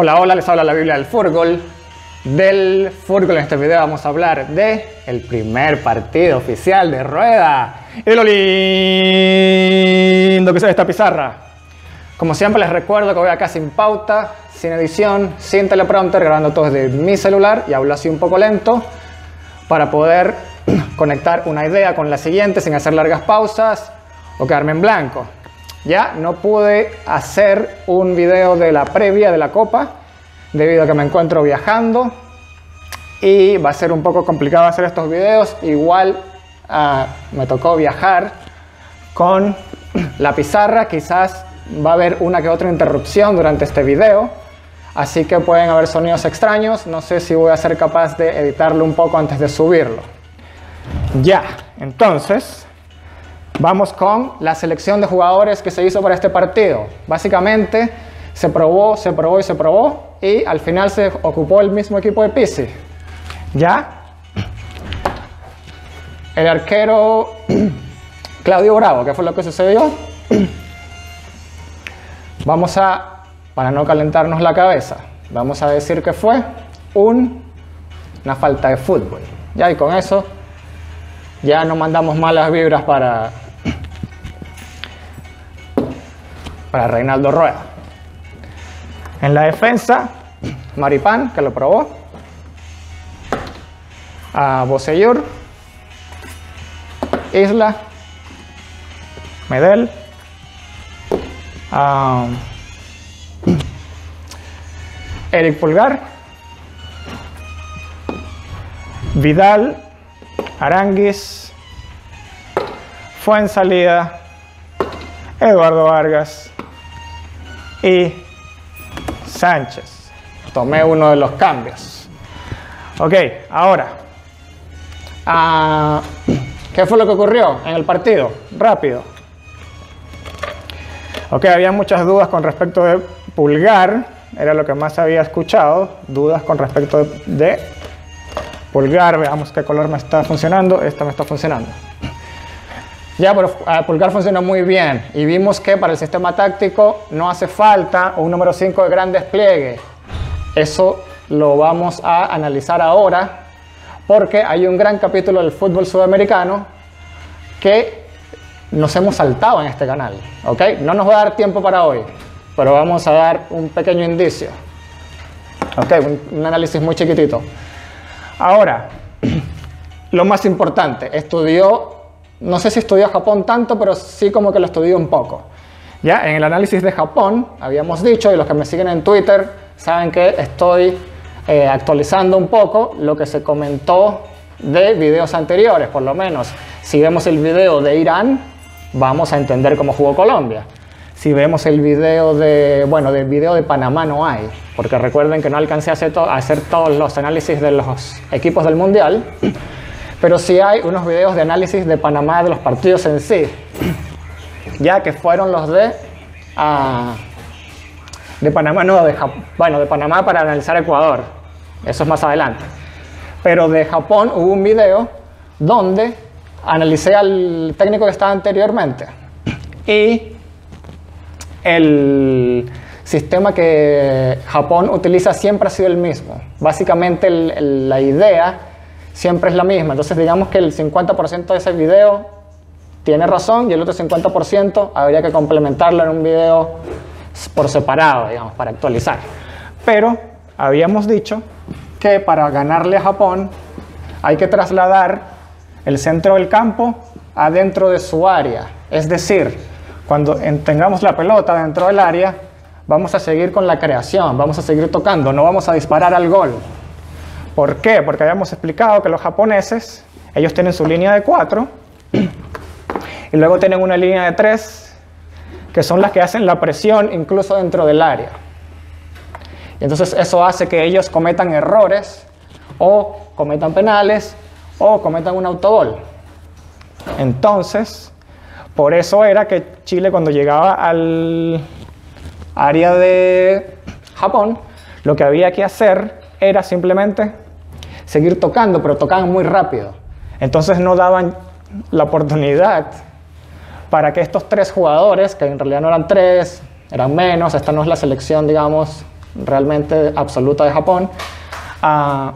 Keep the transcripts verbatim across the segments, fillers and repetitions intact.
Hola, hola, les habla La Biblia del Furgol. Del Furgol en este video vamos a hablar de el primer partido oficial de Rueda y de lo lindo que se ve esta pizarra. Como siempre les recuerdo que voy acá sin pauta, sin edición, sin teleprompter, grabando todo desde mi celular y hablo así un poco lento para poder conectar una idea con la siguiente sin hacer largas pausas o quedarme en blanco. Ya no pude hacer un video de la previa de la Copa debido a que me encuentro viajando y va a ser un poco complicado hacer estos videos. Igual uh, me tocó viajar con la pizarra, quizás va a haber una que otra interrupción durante este video, así que pueden haber sonidos extraños. No sé si voy a ser capaz de editarlo un poco antes de subirlo. Ya, entonces vamos con la selección de jugadores que se hizo para este partido. Básicamente se probó, se probó y se probó y al final se ocupó el mismo equipo de Pizzi. Ya. El arquero Claudio Bravo, ¿qué fue lo que sucedió? Vamos a, para no calentarnos la cabeza, vamos a decir que fue un, una falta de fútbol. Ya, y con eso ya no mandamos malas vibras para para Reinaldo Rueda. En la defensa, Maripán, que lo probó, a Beausejour, Isla, Medel, a Eric Pulgar, Vidal, Aránguiz, Fuensalida, Eduardo Vargas y Sánchez. Tomé uno de los cambios. Ok, ahora, uh, ¿qué fue lo que ocurrió en el partido? Rápido. Ok, había muchas dudas con respecto de Pulgar, era lo que más había escuchado, dudas con respecto de, de Pulgar. Veamos qué color me está funcionando, esta me está funcionando. Ya, pero uh, Pulgar funcionó muy bien y vimos que para el sistema táctico no hace falta un número cinco de gran despliegue. Eso lo vamos a analizar ahora porque hay un gran capítulo del fútbol sudamericano que nos hemos saltado en este canal, ¿ok? No nos va a dar tiempo para hoy, pero vamos a dar un pequeño indicio, ¿ok? Un, un análisis muy chiquitito. Ahora, lo más importante, estudió... No sé si estudió Japón tanto, pero sí como que lo estudió un poco. Ya, en el análisis de Japón habíamos dicho, y los que me siguen en Twitter saben que estoy eh, actualizando un poco lo que se comentó de videos anteriores, por lo menos. Si vemos el video de Irán, vamos a entender cómo jugó Colombia. Si vemos el video de, bueno, del video de Panamá no hay, porque recuerden que no alcancé a hacer, to- a hacer todos los análisis de los equipos del Mundial. Pero sí hay unos videos de análisis de Panamá de los partidos en sí, ya que fueron los de, uh, de Panamá, no, de Jap bueno, de Panamá para analizar Ecuador, eso es más adelante. Pero de Japón hubo un video donde analicé al técnico que estaba anteriormente y el sistema que Japón utiliza siempre ha sido el mismo. Básicamente el, el, la idea siempre es la misma, entonces digamos que el cincuenta por ciento de ese video tiene razón y el otro cincuenta por ciento habría que complementarlo en un video por separado, digamos, para actualizar. Pero habíamos dicho que para ganarle a Japón hay que trasladar el centro del campo adentro de su área, es decir, cuando tengamos la pelota dentro del área vamos a seguir con la creación, vamos a seguir tocando, no vamos a disparar al gol. ¿Por qué? Porque habíamos explicado que los japoneses, ellos tienen su línea de cuatro y luego tienen una línea de tres que son las que hacen la presión incluso dentro del área. Y entonces eso hace que ellos cometan errores o cometan penales o cometan un autogol. Entonces, por eso era que Chile cuando llegaba al área de Japón, lo que había que hacer era simplemente seguir tocando, pero tocaban muy rápido. Entonces no daban la oportunidad para que estos tres jugadores, que en realidad no eran tres, eran menos, esta no es la selección, digamos, realmente absoluta de Japón, ah,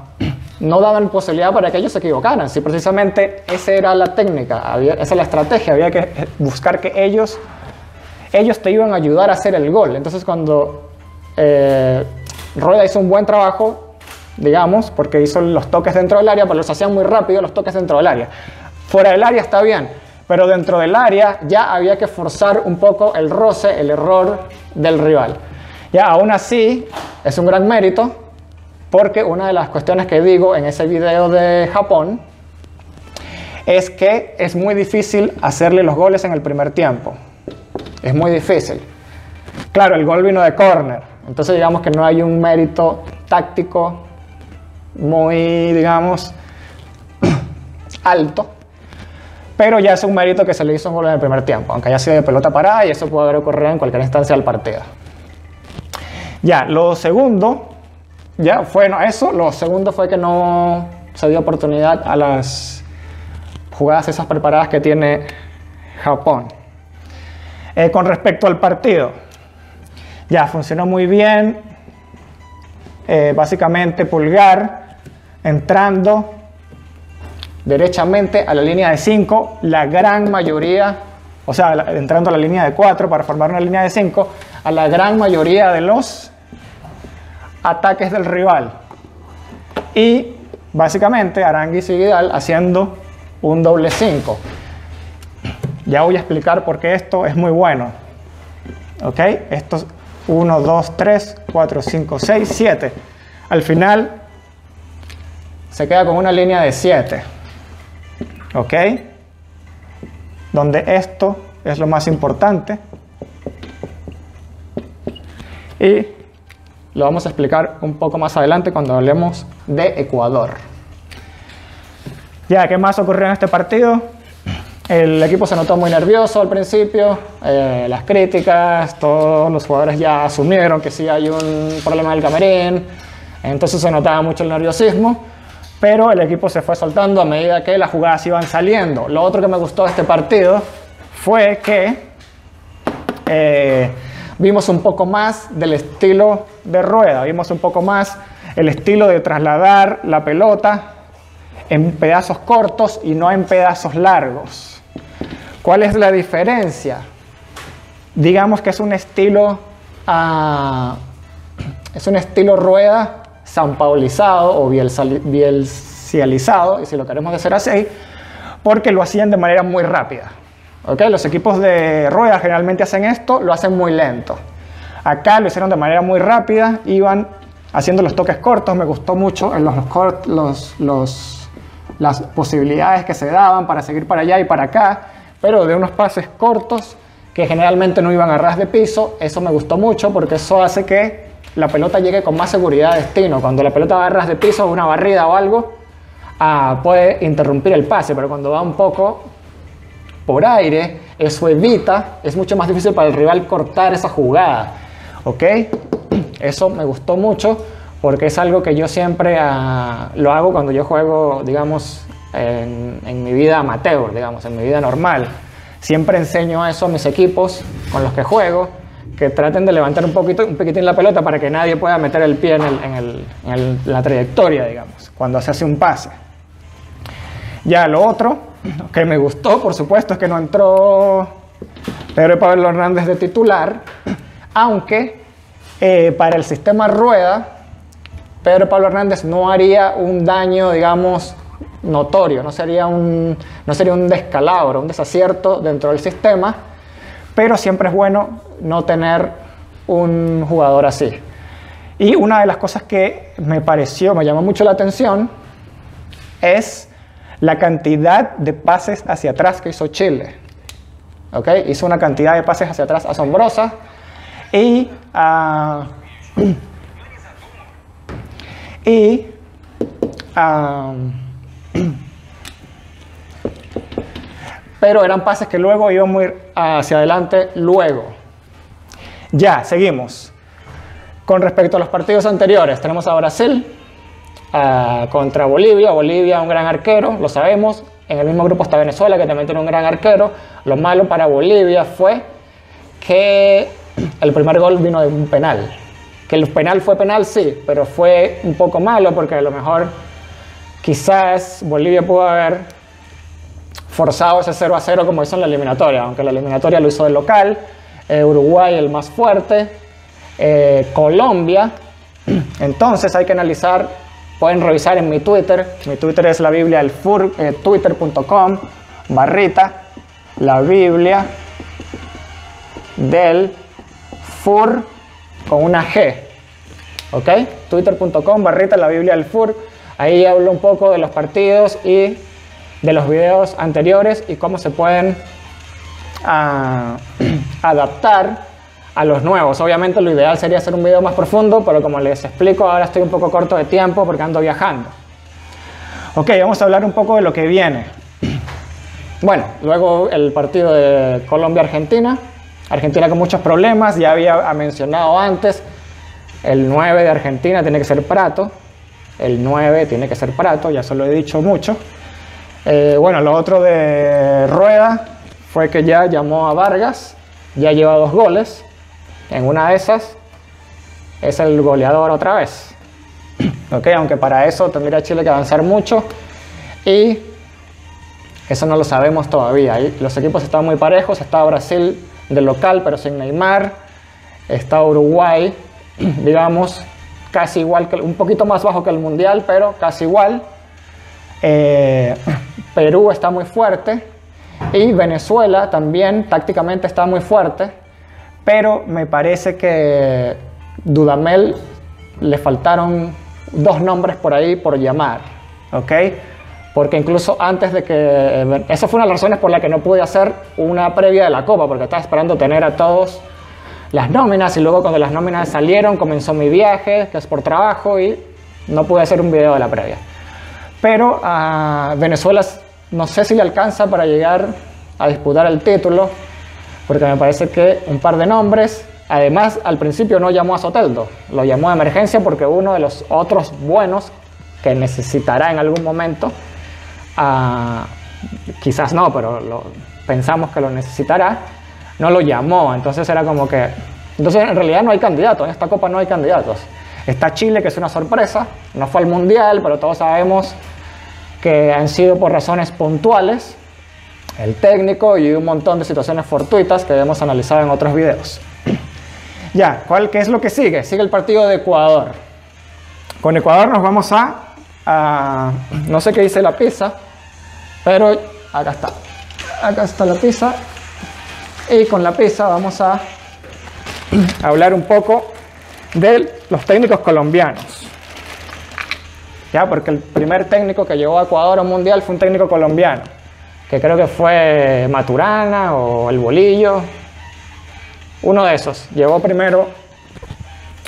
no daban posibilidad para que ellos se equivocaran. Si precisamente esa era la técnica, había, esa era la estrategia, había que buscar que ellos, ellos te iban a ayudar a hacer el gol. Entonces cuando eh, Rueda hizo un buen trabajo, digamos, porque hizo los toques dentro del área, pero los hacían muy rápido los toques dentro del área. Fuera del área está bien, pero dentro del área ya había que forzar un poco el roce, el error del rival. Ya aún así, es un gran mérito, porque una de las cuestiones que digo en ese video de Japón es que es muy difícil hacerle los goles en el primer tiempo. Es muy difícil. Claro, el gol vino de córner, entonces digamos que no hay un mérito táctico muy, digamos, alto, pero ya es un mérito que se le hizo un gol en el primer tiempo, aunque haya sido de pelota parada, y eso puede haber ocurrido en cualquier instancia del partido. Ya, lo segundo, ya fue no, eso, lo segundo fue que no se dio oportunidad a las jugadas esas preparadas que tiene Japón. Eh, con respecto al partido, ya funcionó muy bien, eh, básicamente Pulgar entrando derechamente a la línea de cinco, la gran mayoría, o sea, entrando a la línea de cuatro para formar una línea de cinco, a la gran mayoría de los ataques del rival. Y básicamente Aránguiz y Vidal haciendo un doble cinco. Ya voy a explicar por qué esto es muy bueno. ¿Ok? Estos uno, dos, tres, cuatro, cinco, seis, siete. Al final se queda con una línea de siete. ¿Ok? Donde esto es lo más importante. Y lo vamos a explicar un poco más adelante cuando hablemos de Ecuador. Ya, ¿qué más ocurrió en este partido? El equipo se notó muy nervioso al principio, eh, las críticas, todos los jugadores ya asumieron que sí hay un problema del camerín, entonces se notaba mucho el nerviosismo, pero el equipo se fue soltando a medida que las jugadas iban saliendo. Lo otro que me gustó de este partido fue que eh, vimos un poco más del estilo de Rueda, vimos un poco más el estilo de trasladar la pelota en pedazos cortos y no en pedazos largos. ¿Cuál es la diferencia? Digamos que es un estilo uh, es un estilo Rueda sampaolizado o bielcializado, y si lo queremos hacer así, porque lo hacían de manera muy rápida. ¿Okay? Los equipos de Rueda generalmente hacen esto, lo hacen muy lento. Acá lo hicieron de manera muy rápida, iban haciendo los toques cortos. Me gustó mucho en los, los, los, las posibilidades que se daban para seguir para allá y para acá, pero de unos pases cortos que generalmente no iban a ras de piso. Eso me gustó mucho porque eso hace que la pelota llegue con más seguridad a destino. Cuando la pelota va a ras de piso, una barrida o algo, ah, puede interrumpir el pase, pero cuando va un poco por aire, eso evita, es mucho más difícil para el rival cortar esa jugada. ¿Ok? Eso me gustó mucho porque es algo que yo siempre uh, lo hago cuando yo juego, digamos, en, en mi vida amateur, digamos, en mi vida normal. Siempre enseño eso a mis equipos con los que juego, que traten de levantar un poquito, un poquitín la pelota para que nadie pueda meter el pie en, el, en, el, en, el, en la trayectoria, digamos, cuando se hace un pase. Ya lo otro que me gustó, por supuesto, es que no entró Pedro Pablo Hernández de titular, aunque eh, para el sistema Rueda, Pedro Pablo Hernández no haría un daño, digamos, notorio, no sería un, no sería un descalabro, un desacierto dentro del sistema, pero siempre es bueno no tener un jugador así. Y una de las cosas que me pareció, me llamó mucho la atención, es la cantidad de pases hacia atrás que hizo Chile. ¿Ok? Hizo una cantidad de pases hacia atrás asombrosa. Y, uh, y uh, pero eran pases que luego iban muy hacia adelante luego. Ya, seguimos. Con respecto a los partidos anteriores, tenemos a Brasil Uh, contra Bolivia. Bolivia, un gran arquero, lo sabemos. En el mismo grupo está Venezuela, que también tiene un gran arquero. Lo malo para Bolivia fue que el primer gol vino de un penal. Que el penal fue penal, sí, pero fue un poco malo porque a lo mejor quizás Bolivia pudo haber forzado ese cero a cero como hizo en la eliminatoria, aunque la eliminatoria lo hizo de local, eh, Uruguay el más fuerte, eh, Colombia. Entonces hay que analizar, pueden revisar en mi Twitter, mi Twitter es la Biblia del Furgol, eh, twitter punto com, barrita, la Biblia del Fur con una G, ¿ok? Twitter punto com, barrita, la Biblia del Fur. Ahí hablo un poco de los partidos y de los videos anteriores y cómo se pueden uh, adaptar a los nuevos. Obviamente lo ideal sería hacer un video más profundo, pero como les explico, ahora estoy un poco corto de tiempo porque ando viajando. Ok, vamos a hablar un poco de lo que viene. Bueno, luego el partido de Colombia-Argentina. Argentina con muchos problemas, ya había mencionado antes, el nueve de Argentina tiene que ser Prato, el nueve tiene que ser Prato, ya se lo he dicho mucho. Eh, bueno, lo otro de Rueda fue que ya llamó a Vargas, ya lleva dos goles. En una de esas es el goleador otra vez. Okay, aunque para eso tendría Chile que avanzar mucho y eso no lo sabemos todavía. Los equipos están muy parejos, está Brasil de local pero sin Neymar, está Uruguay, digamos, casi igual, que un poquito más bajo que el Mundial, pero casi igual. Eh, Perú está muy fuerte y Venezuela también tácticamente está muy fuerte, pero me parece que Dudamel le faltaron dos nombres por ahí por llamar, ¿ok? Porque incluso antes de que... Esa fue una de las razones por la que no pude hacer una previa de la Copa, porque estaba esperando tener a todos las nóminas y luego cuando las nóminas salieron comenzó mi viaje, que es por trabajo, y no pude hacer un video de la previa. Pero a uh, Venezuela no sé si le alcanza para llegar a disputar el título, porque me parece que un par de nombres. Además, al principio no llamó a Soteldo, lo llamó de emergencia porque uno de los otros buenos que necesitará en algún momento, uh, quizás no, pero lo, pensamos que lo necesitará, no lo llamó. Entonces era como que, entonces en realidad no hay candidatos, en esta Copa no hay candidatos. Está Chile, que es una sorpresa, no fue al Mundial, pero todos sabemos que han sido por razones puntuales, el técnico y un montón de situaciones fortuitas que hemos analizado en otros videos. Ya, ¿cuál, qué es lo que sigue? Sigue el partido de Ecuador. Con Ecuador nos vamos a, a... no sé qué dice la pizza, pero acá está. Acá está la pizza. Y con la pizza vamos a hablar un poco de los técnicos colombianos. Ya, porque el primer técnico que llevó a Ecuador a un Mundial fue un técnico colombiano, que creo que fue Maturana o el Bolillo, uno de esos, llevó primero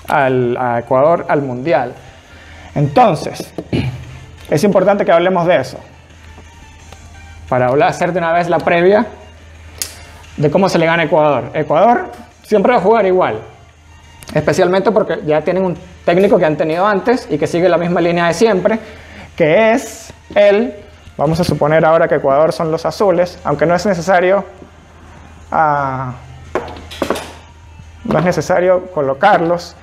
al, a Ecuador al Mundial. Entonces, es importante que hablemos de eso, para hablar, hacer de una vez la previa de cómo se le gana a Ecuador. Ecuador siempre va a jugar igual, especialmente porque ya tienen un técnico que han tenido antes y que sigue la misma línea de siempre, que es el... Vamos a suponer ahora que Ecuador son los azules, aunque no es necesario uh, no es necesario colocarlos,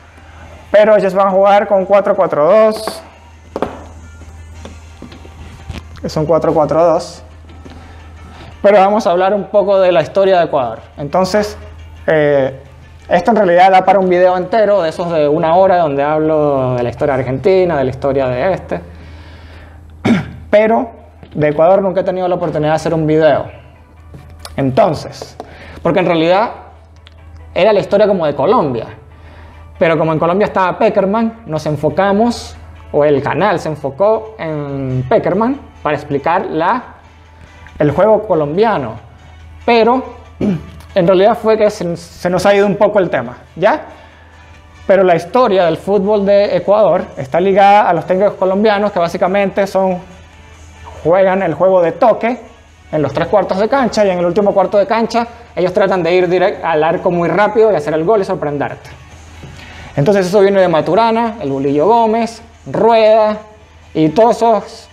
pero ellos van a jugar con cuatro cuatro dos, es un cuatro cuatro dos, pero vamos a hablar un poco de la historia de Ecuador. Entonces, eh, esto en realidad da para un video entero de esos de una hora donde hablo de la historia argentina, de la historia de este, pero de Ecuador nunca he tenido la oportunidad de hacer un video. Entonces, porque en realidad era la historia como de Colombia, pero como en Colombia estaba Pekerman, nos enfocamos, o el canal se enfocó en Pekerman para explicar la, el juego colombiano, pero en realidad fue que se, se nos ha ido un poco el tema, ¿ya? Pero la historia del fútbol de Ecuador está ligada a los técnicos colombianos, que básicamente son... juegan el juego de toque en los tres cuartos de cancha y en el último cuarto de cancha ellos tratan de ir directo al arco muy rápido y hacer el gol y sorprenderte. Entonces eso viene de Maturana, el Bolillo Gómez, Rueda y todos esos,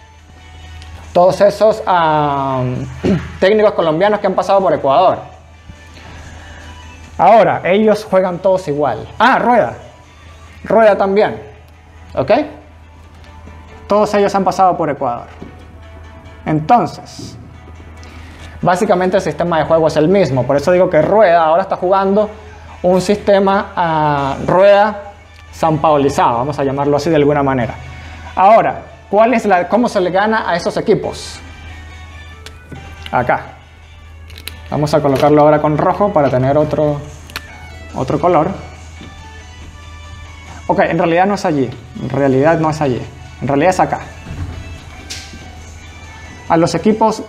todos esos um, técnicos colombianos que han pasado por Ecuador. Ahora, ellos juegan todos igual. Ah, Rueda. Rueda también, ¿ok? Todos ellos han pasado por Ecuador. Entonces, básicamente el sistema de juego es el mismo. Por eso digo que Rueda ahora está jugando un sistema uh, Rueda sampaolizado, vamos a llamarlo así de alguna manera. Ahora, ¿cuál es la, ¿cómo se le gana a esos equipos? Acá. Vamos a colocarlo ahora con rojo para tener otro, otro color. Ok, en realidad no es allí. En realidad no es allí. En realidad es acá. A los equipos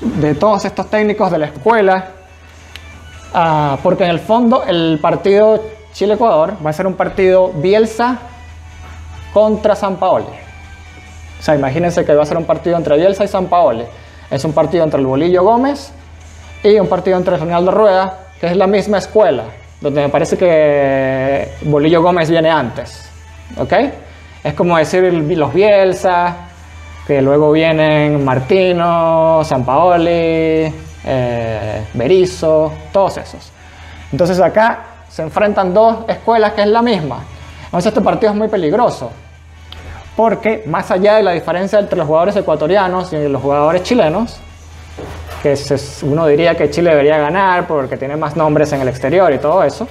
de todos estos técnicos de la escuela, uh, porque en el fondo el partido Chile-Ecuador va a ser un partido Bielsa contra Sampaoli. O sea, imagínense que va a ser un partido entre Bielsa y Sampaoli. Es un partido entre el Bolillo Gómez y un partido entre Reinaldo Rueda, que es la misma escuela, donde me parece que Bolillo Gómez viene antes, ¿ok? Es como decir los Bielsa, que luego vienen Martino, Sampaoli, eh, Berizzo, todos esos. Entonces acá se enfrentan dos escuelas que es la misma. Entonces este partido es muy peligroso, porque más allá de la diferencia entre los jugadores ecuatorianos y los jugadores chilenos, que uno diría que Chile debería ganar porque tiene más nombres en el exterior y todo eso,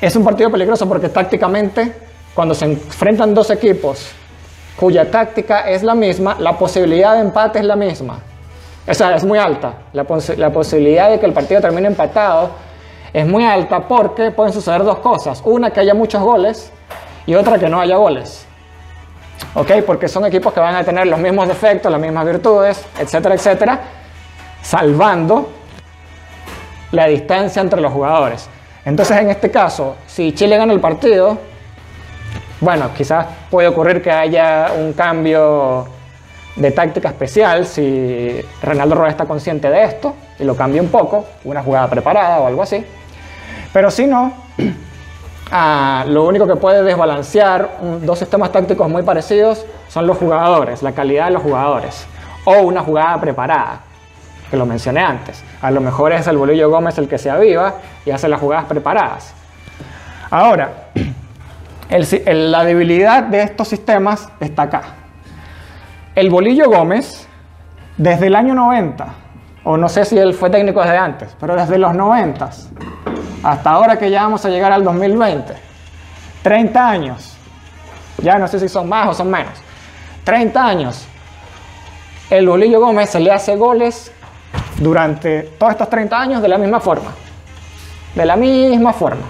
es un partido peligroso porque tácticamente cuando se enfrentan dos equipos cuya táctica es la misma, la posibilidad de empate es la misma. O sea, es muy alta. La, pos la posibilidad de que el partido termine empatado es muy alta porque pueden suceder dos cosas. Una, que haya muchos goles, y otra, que no haya goles. ¿Ok? Porque son equipos que van a tener los mismos defectos, las mismas virtudes, etcétera, etcétera, salvando la distancia entre los jugadores. Entonces, en este caso, si Chile gana el partido, bueno, quizás puede ocurrir que haya un cambio de táctica especial si Reinaldo Rueda está consciente de esto y lo cambia un poco, una jugada preparada o algo así. Pero si no, ah, lo único que puede desbalancear dos sistemas tácticos muy parecidos son los jugadores, la calidad de los jugadores, o una jugada preparada, que lo mencioné antes. A lo mejor es el Bolillo Gómez el que se aviva y hace las jugadas preparadas. Ahora, El, el, la debilidad de estos sistemas está acá. El Bolillo Gómez, desde el año noventa, o no sé si él fue técnico desde antes, pero desde los noventa hasta ahora que ya vamos a llegar al dos mil veinte, treinta años, ya no sé si son más o son menos, treinta años, el Bolillo Gómez se le hace goles durante todos estos treinta años de la misma forma, de la misma forma,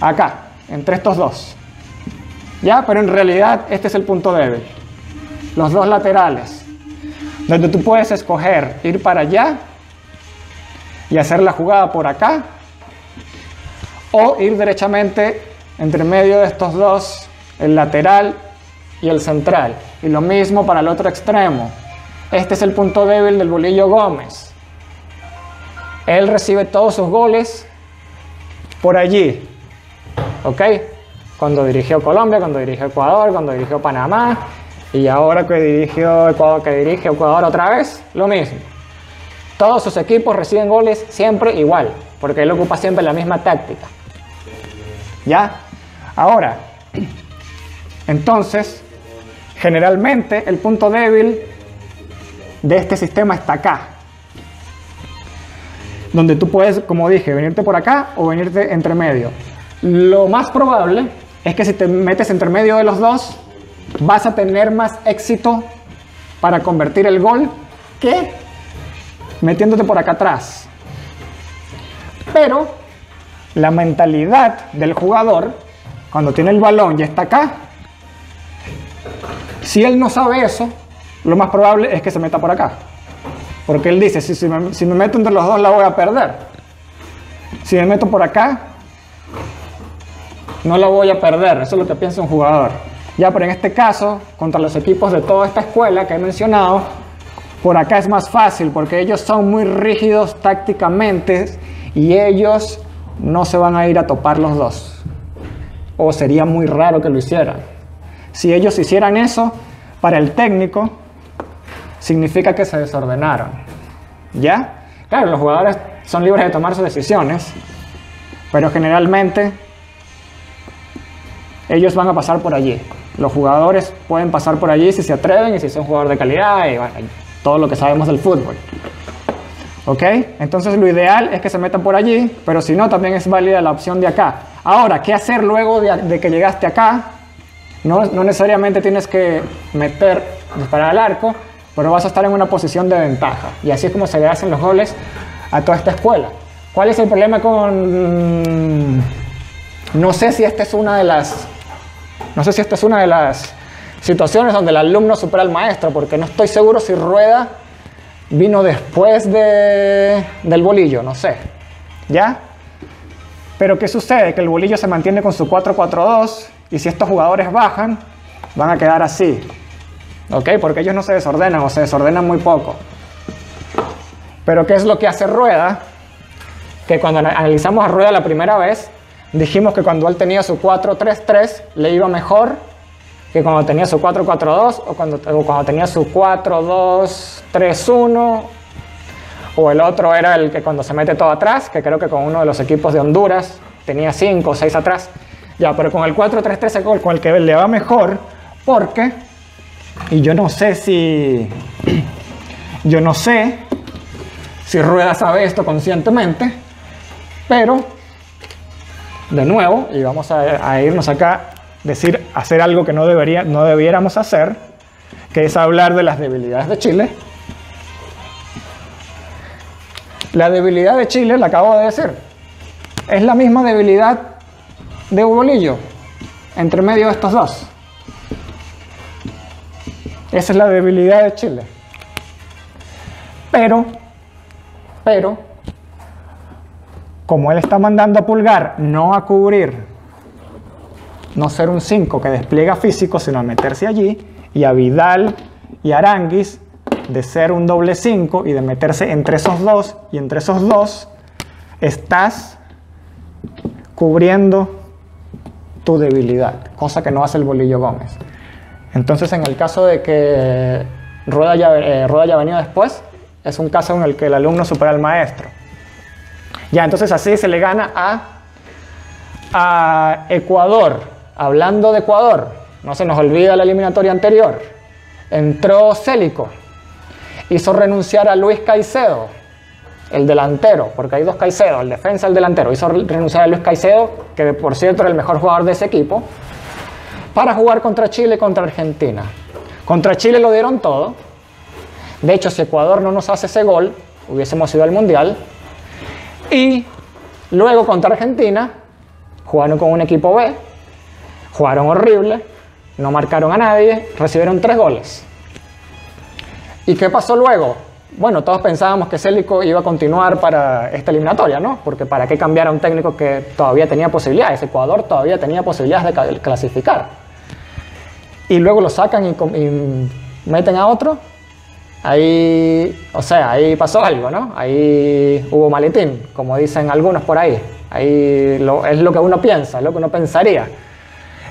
acá, entre estos dos. Ya, pero en realidad este es el punto débil. Los dos laterales, donde tú puedes escoger ir para allá y hacer la jugada por acá, o ir derechamente entre medio de estos dos, el lateral y el central. Y lo mismo para el otro extremo. Este es el punto débil del Bolillo Gómez. Él recibe todos sus goles por allí, ¿ok? Cuando dirigió Colombia, cuando dirigió Ecuador, cuando dirigió Panamá, y ahora que dirigió Ecuador, que dirige Ecuador otra vez, lo mismo. Todos sus equipos reciben goles siempre igual, porque él ocupa siempre la misma táctica. ¿Ya? Ahora, entonces, generalmente el punto débil de este sistema está acá, donde tú puedes, como dije, venirte por acá o venirte entre medio. Lo más probable es que si te metes entre medio de los dos, vas a tener más éxito para convertir el gol que metiéndote por acá atrás. Pero la mentalidad del jugador, cuando tiene el balón y está acá, si él no sabe eso, lo más probable es que se meta por acá. Porque él dice, si, si, me, si me meto entre los dos la voy a perder. Si me meto por acá, no la voy a perder. Eso es lo que piensa un jugador. Ya, pero en este caso, contra los equipos de toda esta escuela que he mencionado, por acá es más fácil porque ellos son muy rígidos tácticamente y ellos no se van a ir a topar los dos. O sería muy raro que lo hicieran. Si ellos hicieran eso, para el técnico, significa que se desordenaron. ¿Ya? Claro, los jugadores son libres de tomar sus decisiones, pero generalmente ellos van a pasar por allí. Los jugadores pueden pasar por allí si se atreven y si son jugadores de calidad y bueno, todo lo que sabemos del fútbol. ¿Ok? Entonces lo ideal es que se metan por allí, pero si no, también es válida la opción de acá. Ahora, ¿qué hacer luego de, de que llegaste acá? No, no necesariamente tienes que meter, disparar al arco, pero vas a estar en una posición de ventaja. Y así es como se le hacen los goles a toda esta escuela. ¿Cuál es el problema con...? No sé si esta es una de las... No sé si esta es una de las situaciones donde el alumno supera al maestro, porque no estoy seguro si Rueda vino después de, del Bolillo, no sé. ¿Ya? Pero ¿qué sucede? Que el Bolillo se mantiene con su cuatro cuatro dos y si estos jugadores bajan, van a quedar así. ¿Ok? Porque ellos no se desordenan o se desordenan muy poco. Pero ¿qué es lo que hace Rueda? Que cuando analizamos a Rueda la primera vez, dijimos que cuando él tenía su cuatro tres tres le iba mejor que cuando tenía su cuatro cuatro dos o cuando, o cuando tenía su cuatro dos tres uno, o el otro era el que cuando se mete todo atrás, que creo que con uno de los equipos de Honduras tenía cinco o seis atrás. Ya, pero con el cuatro tres tres con el que le va mejor, porque, y yo no sé si, yo no sé si Rueda sabe esto conscientemente, pero... De nuevo, y vamos a, a irnos acá, decir, hacer algo que no, debería, no debiéramos hacer, que es hablar de las debilidades de Chile. La debilidad de Chile, la acabo de decir, es la misma debilidad de Bolillo, entre medio de estos dos. Esa es la debilidad de Chile. Pero, pero... como él está mandando a Pulgar no a cubrir, no ser un cinco que despliega físico, sino a meterse allí, y a Vidal y Aránguiz de ser un doble cinco y de meterse entre esos dos, y entre esos dos estás cubriendo tu debilidad, cosa que no hace el Bolillo Gómez. Entonces, en el caso de que Rueda ya, eh, Rueda ya venía después, es un caso en el que el alumno supera al maestro. Ya, entonces así se le gana a, a Ecuador. Hablando de Ecuador, no se nos olvida la eliminatoria anterior. Entró Célico, hizo renunciar a Luis Caicedo, el delantero, porque hay dos Caicedo, el defensa y el delantero. Hizo renunciar a Luis Caicedo, que por cierto era el mejor jugador de ese equipo, para jugar contra Chile y contra Argentina. Contra Chile lo dieron todo. De hecho, si Ecuador no nos hace ese gol, hubiésemos ido al Mundial. Y luego contra Argentina jugaron con un equipo B, jugaron horrible, no marcaron a nadie, recibieron tres goles. ¿Y qué pasó luego? Bueno, todos pensábamos que Célico iba a continuar para esta eliminatoria, ¿no? Porque ¿para qué cambiar a un técnico que todavía tenía posibilidades? Ecuador todavía tenía posibilidades de clasificar. Y luego lo sacan y, y meten a otro. Ahí, o sea, ahí pasó algo, ¿no? Ahí hubo maletín, como dicen algunos por ahí. Ahí lo, es lo que uno piensa, es lo que uno pensaría.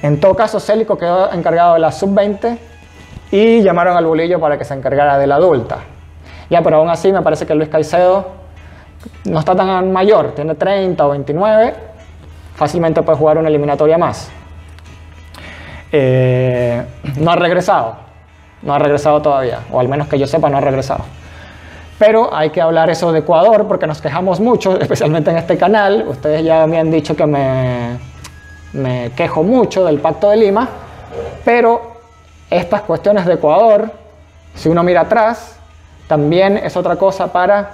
En todo caso, Célico quedó encargado de la sub veinte y llamaron al Bolillo para que se encargara de la adulta. Ya, pero aún así me parece que Luis Caicedo no está tan mayor, tiene treinta o veintinueve, fácilmente puede jugar una eliminatoria más. Eh, no ha regresado. No ha regresado todavía, o al menos que yo sepa no ha regresado. Pero hay que hablar eso de Ecuador, porque nos quejamos mucho, especialmente en este canal. Ustedes ya me han dicho que me, me quejo mucho del Pacto de Lima, pero estas cuestiones de Ecuador, si uno mira atrás, también es otra cosa para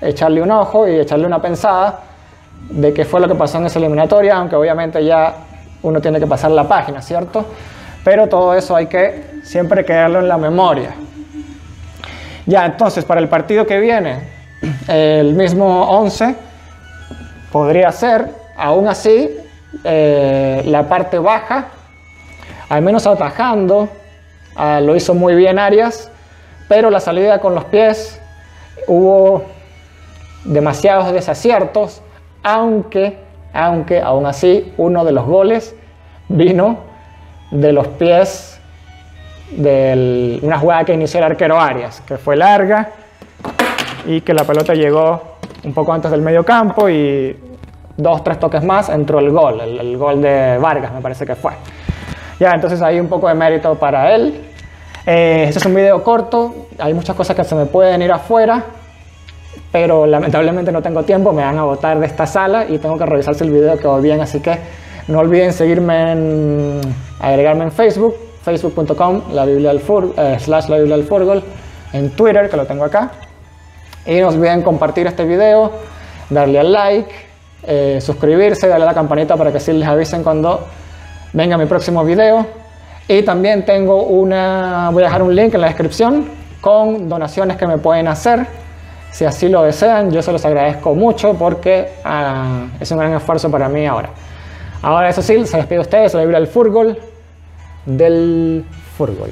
echarle un ojo y echarle una pensada de qué fue lo que pasó en esa eliminatoria, aunque obviamente ya uno tiene que pasar la página, ¿cierto? Pero todo eso hay que siempre quedarlo en la memoria. Ya, entonces, para el partido que viene, el mismo once podría ser, aún así, eh, la parte baja, al menos atajando, eh, lo hizo muy bien Arias, pero la salida con los pies hubo demasiados desaciertos, aunque, aunque aún así, uno de los goles vino de los pies de una jugada que inició el arquero Arias, que fue larga y que la pelota llegó un poco antes del medio campo y dos, tres toques más, entró el gol, el, el gol de Vargas me parece que fue. Ya, entonces hay un poco de mérito para él. Eh, este es un video corto, hay muchas cosas que se me pueden ir afuera, pero lamentablemente no tengo tiempo, me van a botar de esta sala y tengo que revisar si el video quedó bien, así que no olviden seguirme, en, agregarme en Facebook, facebook punto com, la Biblia del Furgol, eh, slash la Biblia del Furgol, en Twitter, que lo tengo acá, y no olviden compartir este video, darle al like, eh, suscribirse, darle a la campanita para que así les avisen cuando venga mi próximo video, y también tengo una, voy a dejar un link en la descripción con donaciones que me pueden hacer, si así lo desean, yo se los agradezco mucho porque ah, es un gran esfuerzo para mí ahora. Ahora eso sí, se despide de ustedes, la Biblia del Furgol, del Furgol.